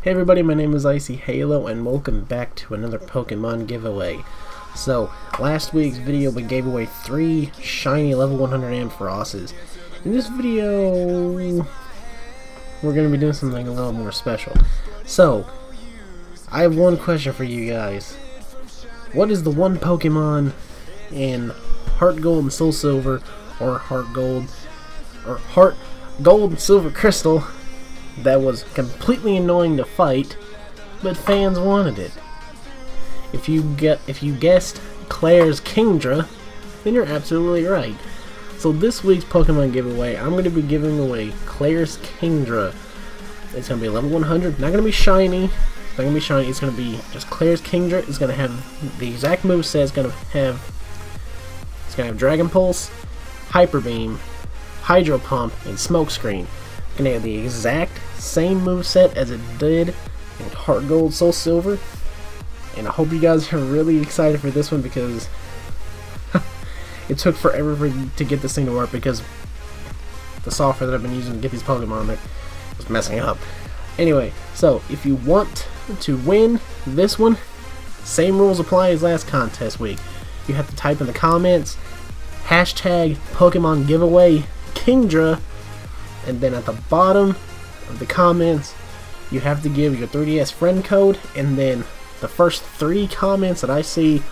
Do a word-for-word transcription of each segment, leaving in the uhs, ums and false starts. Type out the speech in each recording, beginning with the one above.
Hey everybody, my name is IcyHalo and welcome back to another Pokemon giveaway. So, last week's video we gave away three shiny level one hundred Ampharoses. In this video, we're going to be doing something a little more special. So, I have one question for you guys. What is the one Pokemon in HeartGold and SoulSilver, or HeartGold, or HeartGold and Silver Crystal, that was completely annoying to fight, but fans wanted it? If you get, if you guessed Claire's Kingdra, then you're absolutely right. So this week's Pokemon giveaway, I'm going to be giving away Claire's Kingdra. It's going to be level one hundred, not going to be shiny, it's not going to be shiny, it's going to be just Claire's Kingdra. It's going to have the exact moveset, it's going to have, it's going to have Dragon Pulse, Hyper Beam, Hydro Pump, and Smokescreen. It's going to have the exact same moveset as it did in HeartGold, SoulSilver, and I hope you guys are really excited for this one because it took forever for, to get this thing to work because the software that I've been using to get these Pokemon there was messing up. Anyway, so if you want to win this one, same rules apply as last contest week. You have to type in the comments hashtag Pokemon giveaway Kingdra, and then at the bottom of the comments you have to give your three D S friend code, and then the first three comments that I see,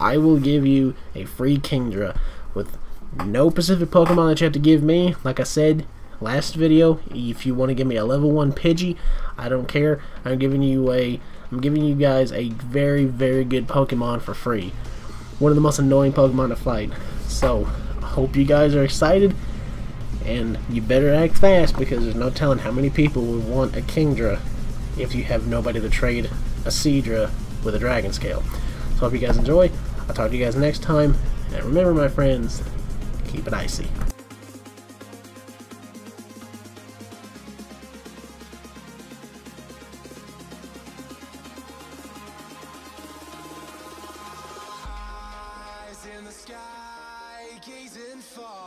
I will give you a free Kingdra with no specific Pokemon that you have to give me. Like I said last video, if you want to give me a level one Pidgey, I don't care. I'm giving you a, I'm giving you guys a very, very good Pokemon for free. One of the most annoying Pokemon to fight. So, I hope you guys are excited, and you better act fast because there's no telling how many people will want a Kingdra if you have nobody to trade a Seadra with a Dragon Scale. So I hope you guys enjoy. I'll talk to you guys next time, and remember my friends, keep it icy. Eyes in the sky, gazing far